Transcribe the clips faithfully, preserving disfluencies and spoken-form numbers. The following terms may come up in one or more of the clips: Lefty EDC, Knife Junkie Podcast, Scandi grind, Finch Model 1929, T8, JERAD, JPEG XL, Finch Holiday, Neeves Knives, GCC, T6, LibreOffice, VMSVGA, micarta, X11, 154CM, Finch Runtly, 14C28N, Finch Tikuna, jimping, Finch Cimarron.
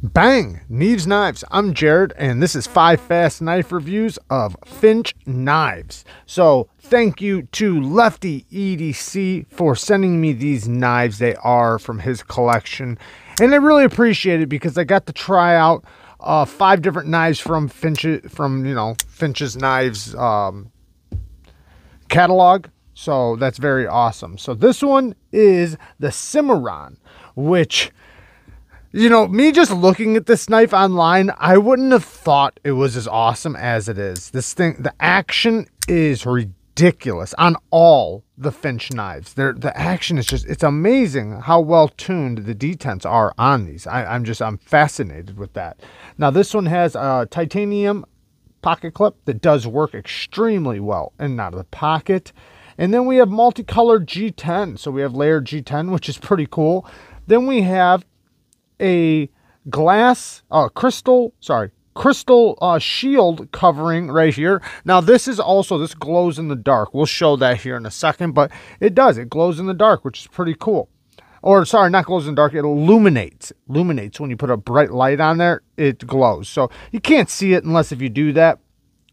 Bang! Neeves Knives. I'm Jared, and this is five fast knife reviews of Finch knives. So thank you to Lefty E D C for sending me these knives. They are from his collection, and I really appreciate it because I got to try out uh, five different knives from Finch, from you know Finch's knives um, catalog. So that's very awesome. So this one is the Cimarron, which, you know, me just looking at this knife online, I wouldn't have thought it was as awesome as it is. This thing, the action is ridiculous on all the Finch knives. They're, the action is just, it's amazing how well tuned the detents are on these. I, I'm just, I'm fascinated with that. Now this one has a titanium pocket clip that does work extremely well in and out of the pocket. And then we have multicolored G ten. So we have layered G ten, which is pretty cool. Then we have a glass uh crystal sorry crystal uh shield covering right here. Now this is also, this glows in the dark. We'll show that here in a second, but it does, it glows in the dark, which is pretty cool. Or sorry, not glows in the dark, it illuminates illuminates when you put a bright light on there, it glows, so you can't see it unless if you do that.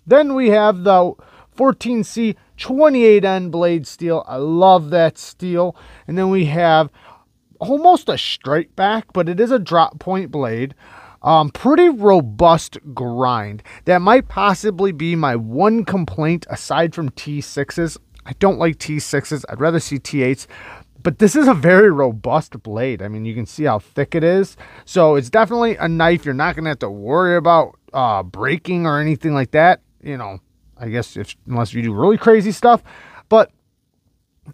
Then we have the fourteen C twenty-eight N blade steel. I love that steel. And then we have almost a straight back, but it is a drop point blade. Um, pretty robust grind. That might possibly be my one complaint aside from T sixes. I don't like T sixes. I'd rather see T eights. But this is a very robust blade. I mean, you can see how thick it is. So it's definitely a knife you're not going to have to worry about uh, breaking or anything like that. You know, I guess if unless you do really crazy stuff. But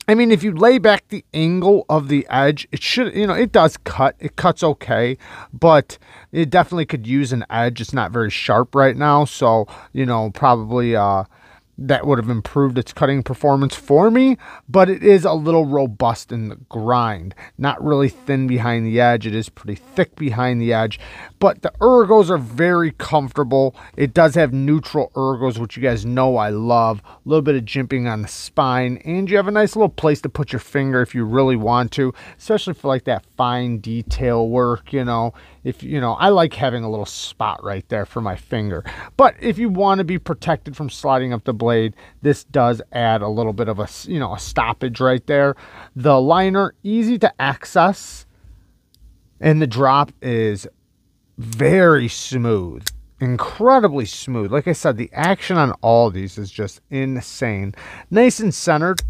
I mean, if you lay back the angle of the edge, it should, you know, it does cut. It cuts okay, but it definitely could use an edge. It's not very sharp right now. So, you know, probably uh, that would have improved its cutting performance for me, but it is a little robust in the grind. Not really thin behind the edge. It is pretty thick behind the edge, but the ergos are very comfortable. It does have neutral ergos, which you guys know I love. A little bit of jimping on the spine, and you have a nice little place to put your finger if you really want to, especially for like that fine detail work. You know, if you know, I like having a little spot right there for my finger, but if you want to be protected from sliding up the blade, this does add a little bit of a, you know, a stoppage right there. The liner, easy to access, and the drop is very smooth, incredibly smooth. Like I said, the action on all these is just insane. Nice and centered.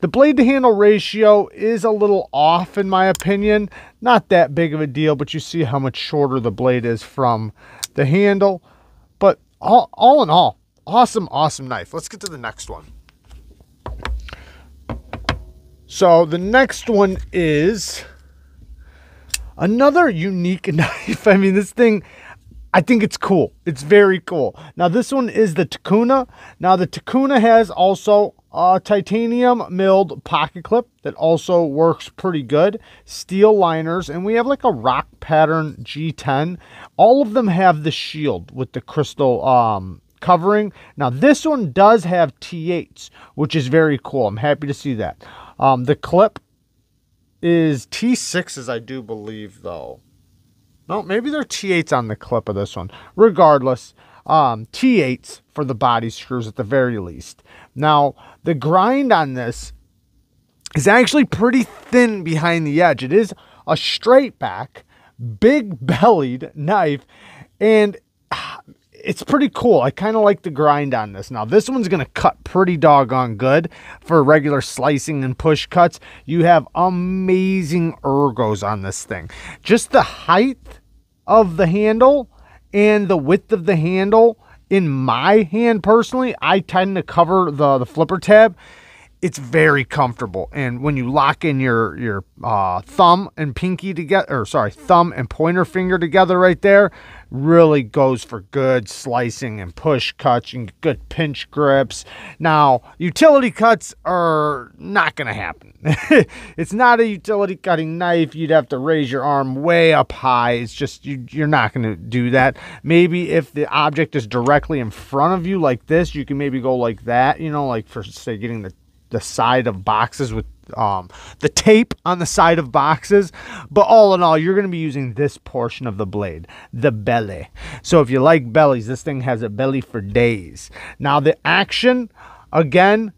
The blade to handle ratio is a little off in my opinion. Not that big of a deal, but you see how much shorter the blade is from the handle. But all, all in all, awesome, awesome knife. Let's get to the next one. So the next one is another unique knife. I mean, this thing, I think it's cool. It's very cool. Now this one is the Tikuna. Now the Tikuna has also a titanium milled pocket clip that also works pretty good. Steel liners, and we have like a rock pattern G ten. All of them have the shield with the crystal um covering. Now this one does have T eights, which is very cool. I'm happy to see that. Um, the clip is T sixes, I do believe, though. No, maybe they're T eights on the clip of this one. Regardless, um, T eights for the body screws at the very least. Now the grind on this is actually pretty thin behind the edge. It is a straight back, big bellied knife, and it's pretty cool. I kind of like the grind on this. Now this one's going to cut pretty doggone good for regular slicing and push cuts. You have amazing ergos on this thing. Just the height of the handle and the width of the handle in my hand personally, I tend to cover the, the flipper tab. It's very comfortable. And when you lock in your, your uh, thumb and pinky together, or sorry, thumb and pointer finger together right there, really goes for good slicing and push cuts and good pinch grips. Now, utility cuts are not going to happen. It's not a utility cutting knife. You'd have to raise your arm way up high. It's just, you, you're not going to do that. Maybe if the object is directly in front of you like this, you can maybe go like that, you know, like for say getting the the side of boxes with um, the tape on the side of boxes. But all in all, you're going to be using this portion of the blade, the belly. So if you like bellies, this thing has a belly for days. Now the action, again,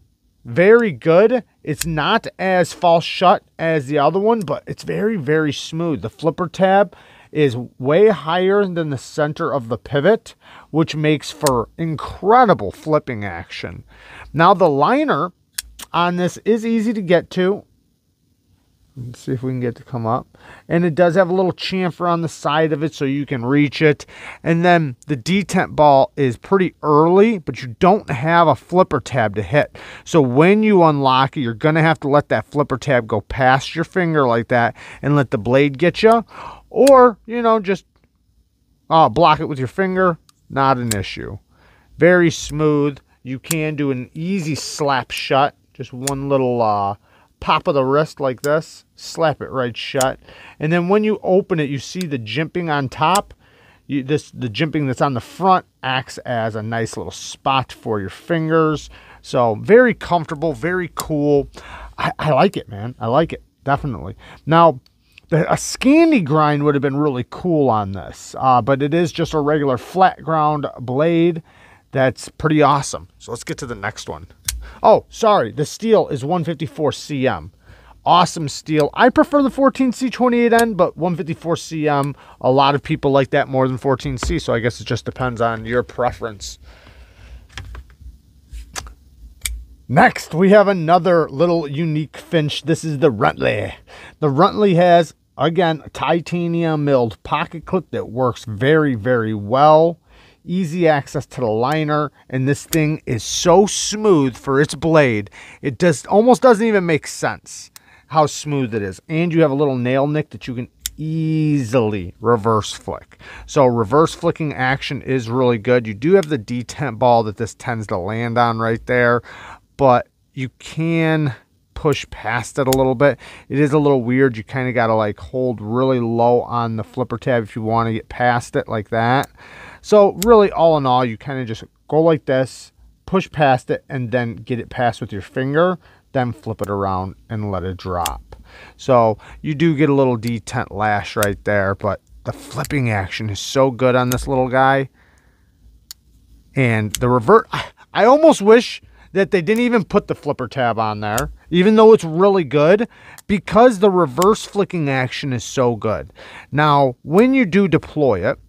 very good. It's not as false shut as the other one, but it's very, very smooth. The flipper tab is way higher than the center of the pivot, which makes for incredible flipping action. Now the liner on this is easy to get to. Let's see if we can get it to come up. And it does have a little chamfer on the side of it so you can reach it. And then the detent ball is pretty early, but you don't have a flipper tab to hit. So when you unlock it, you're going to have to let that flipper tab go past your finger like that and let the blade get you. Or, you know, just uh, block it with your finger. Not an issue. Very smooth. You can do an easy slap shut. Just one little... Uh, pop of the wrist like this, slap it right shut. And then when you open it, you see the jimping on top. You, this the jimping that's on the front acts as a nice little spot for your fingers. So very comfortable, very cool. I, I like it, man. I like it, definitely. Now, the, a Scandi grind would have been really cool on this, uh, but it is just a regular flat ground blade. That's pretty awesome. So let's get to the next one. Oh, sorry. The steel is one fifty-four C M. Awesome steel. I prefer the fourteen C twenty-eight N, but one fifty-four C M, a lot of people like that more than fourteen C, so I guess it just depends on your preference. Next, we have another little unique Finch. This is the Runtly. The Runtly has, again, a titanium milled pocket clip that works very, very well. Easy access to the liner, and this thing is so smooth for its blade. It just almost doesn't even make sense how smooth it is. And you have a little nail nick that you can easily reverse flick. So reverse flicking action is really good. You do have the detent ball that this tends to land on right there, but you can push past it a little bit. It is a little weird. You kind of got to like hold really low on the flipper tab if you want to get past it like that. So really, all in all, you kind of just go like this, push past it, and then get it past with your finger, then flip it around and let it drop. So you do get a little detent lash right there, but the flipping action is so good on this little guy. And the revert, I almost wish that they didn't even put the flipper tab on there, even though it's really good, because the reverse flicking action is so good. Now, when you do deploy it,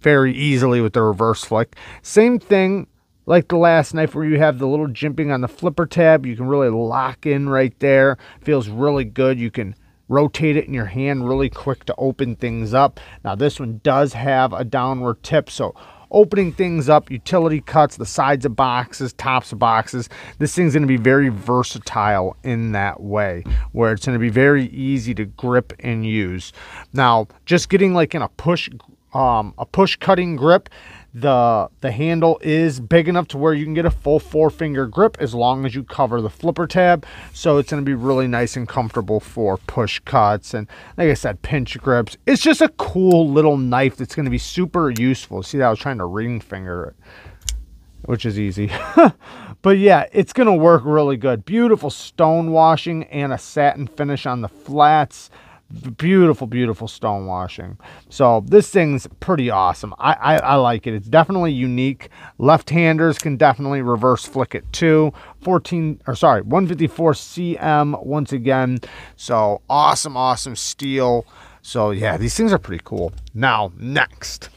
very easily with the reverse flick. Same thing like the last knife where you have the little jimping on the flipper tab. You can really lock in right there. Feels really good. You can rotate it in your hand really quick to open things up. Now this one does have a downward tip, so opening things up, utility cuts, the sides of boxes, tops of boxes. This thing's going to be very versatile in that way, where it's going to be very easy to grip and use. Now, just getting like in a push Um, a push cutting grip, the the handle is big enough to where you can get a full four finger grip as long as you cover the flipper tab. So it's going to be really nice and comfortable for push cuts and, like I said, pinch grips. It's just a cool little knife that's going to be super useful. See, I was trying to ring finger it, which is easy. But yeah, it's going to work really good. Beautiful stone washing and a satin finish on the flats. Beautiful, beautiful stone washing. So this thing's pretty awesome. I, I, I like it. It's definitely unique. Left-handers can definitely reverse flick it too. fourteen, or sorry, one fifty-four C M once again. So awesome, awesome steel. So yeah, these things are pretty cool. Now, next.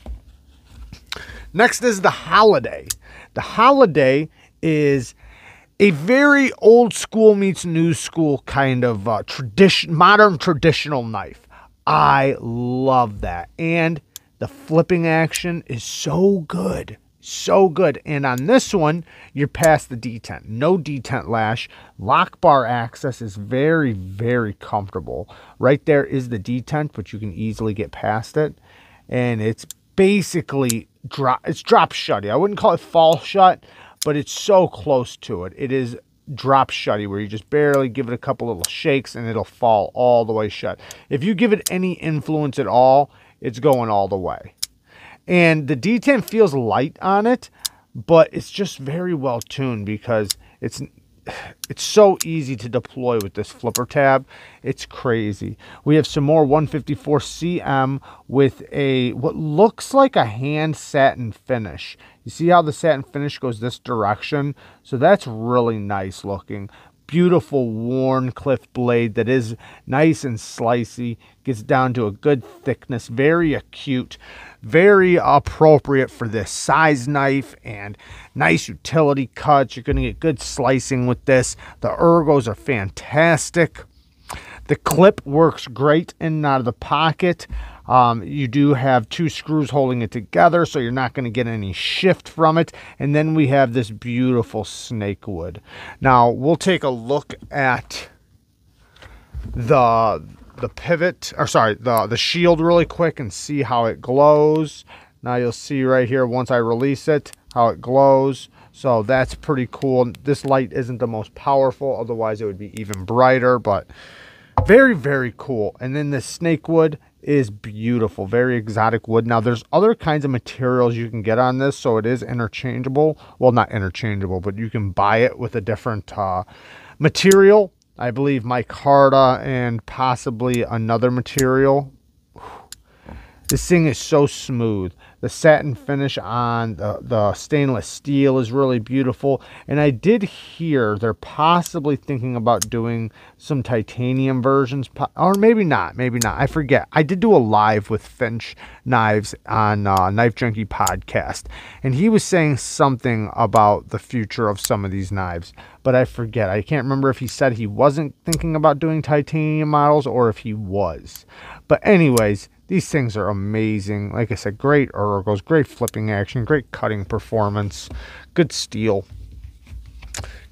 Next is the Holiday. The Holiday is a very old school meets new school kind of uh, tradition, modern traditional knife. I love that. And the flipping action is so good. So good. And on this one, you're past the detent. No detent lash. Lock bar access is very, very comfortable. Right there is the detent, but you can easily get past it. And it's basically drop, it's drop shutty. I wouldn't call it fall shut, but it's so close to it. It is drop shutty, where you just barely give it a couple little shakes and it'll fall all the way shut. If you give it any influence at all, it's going all the way. And the detent feels light on it, but it's just very well tuned because it's it's so easy to deploy with this flipper tab. It's crazy. We have some more one fifty-four C M with a what looks like a hand satin finish. You see how the satin finish goes this direction? So that's really nice looking. Beautiful worn cliff blade that is nice and slicey. Gets down to a good thickness. Very acute. Very appropriate for this size knife and nice utility cuts. You're going to get good slicing with this. The ergos are fantastic. The clip works great in and out of the pocket. Um, you do have two screws holding it together, so you're not going to get any shift from it. And then we have this beautiful snake wood. Now, we'll take a look at the the pivot, or sorry, the, the shield really quick and see how it glows. Now, you'll see right here, once I release it, how it glows. So that's pretty cool. This light isn't the most powerful, otherwise it would be even brighter, but very, very cool. And then the snake wood is beautiful, very exotic wood. Now there's other kinds of materials you can get on this, so it is interchangeable. Well, not interchangeable, but you can buy it with a different uh, material. I believe micarta and possibly another material. This thing is so smooth. The satin finish on the, the stainless steel is really beautiful. And I did hear they're possibly thinking about doing some titanium versions. Or maybe not. Maybe not. I forget. I did do a live with Finch Knives on uh, Knife Junkie Podcast. And he was saying something about the future of some of these knives. But I forget. I can't remember if he said he wasn't thinking about doing titanium models or if he was. But anyways, these things are amazing. Like I said, great ergos, great flipping action, great cutting performance, good steel,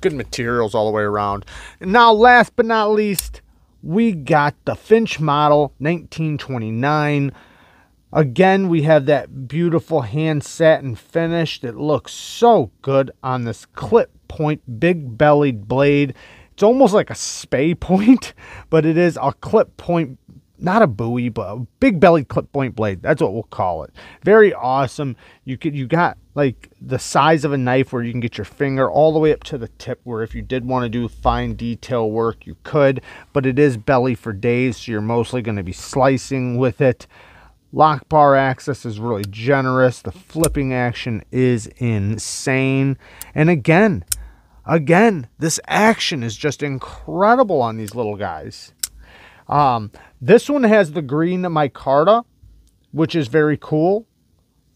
good materials all the way around. And now, last but not least, we got the Finch Model nineteen twenty-nine. Again, we have that beautiful hand satin finish that looks so good on this clip point, big bellied blade. It's almost like a spay point, but it is a clip point. Not a buoy, but a big belly clip point blade. That's what we'll call it. Very awesome. You could, you got like the size of a knife where you can get your finger all the way up to the tip, where if you did want to do fine detail work, you could, but it is belly for days. So you're mostly going to be slicing with it. Lock bar access is really generous. The flipping action is insane. And again, again, this action is just incredible on these little guys. Um, this one has the green micarta, which is very cool.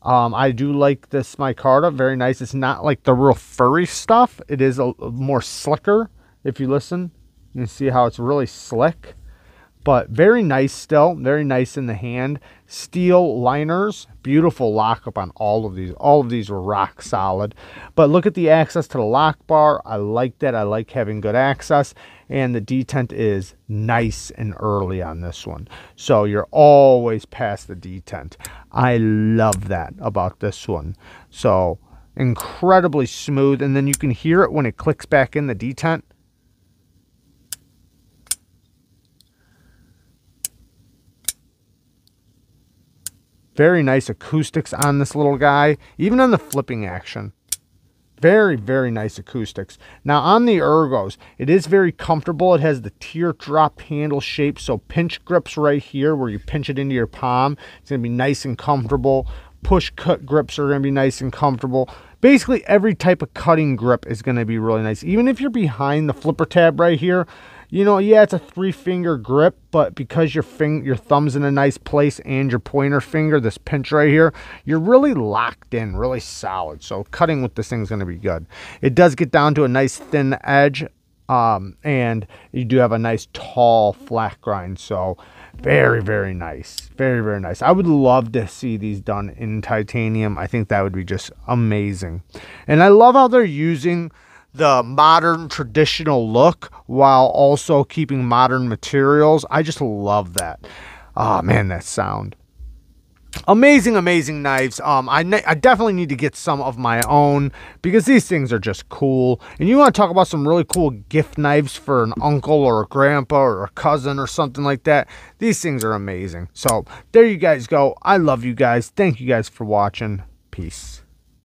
Um, I do like this micarta. Very nice. It's not like the real furry stuff. It is a, a more slicker. If you listen, you see how it's really slick, but very nice still. Very nice in the hand. Steel liners. Beautiful lockup on all of these. All of these were rock solid. But look at the access to the lock bar. I like that. I like having good access. And the detent is nice and early on this one. So you're always past the detent. I love that about this one. So incredibly smooth. And then you can hear it when it clicks back in the detent. Very nice acoustics on this little guy. Even on the flipping action. Very, very nice acoustics. Now on the ergos, it is very comfortable. It has the teardrop handle shape, so pinch grips right here where you pinch it into your palm. It's going to be nice and comfortable. Push cut grips are going to be nice and comfortable. Basically every type of cutting grip is going to be really nice. Even if you're behind the flipper tab right here, you know, yeah, it's a three finger grip, but because your finger, your thumb's in a nice place and your pointer finger, this pinch right here, you're really locked in, really solid. So cutting with this thing's going to be good. It does get down to a nice thin edge, um, and you do have a nice tall flat grind. So very, very nice. Very, very nice. I would love to see these done in titanium. I think that would be just amazing. And I love how they're using the modern traditional look while also keeping modern materials. I just love that. Oh man, that sound. Amazing, amazing knives. Um, I, ne I definitely need to get some of my own because these things are just cool. And you want to talk about some really cool gift knives for an uncle or a grandpa or a cousin or something like that. These things are amazing. So there you guys go. I love you guys. Thank you guys for watching. Peace.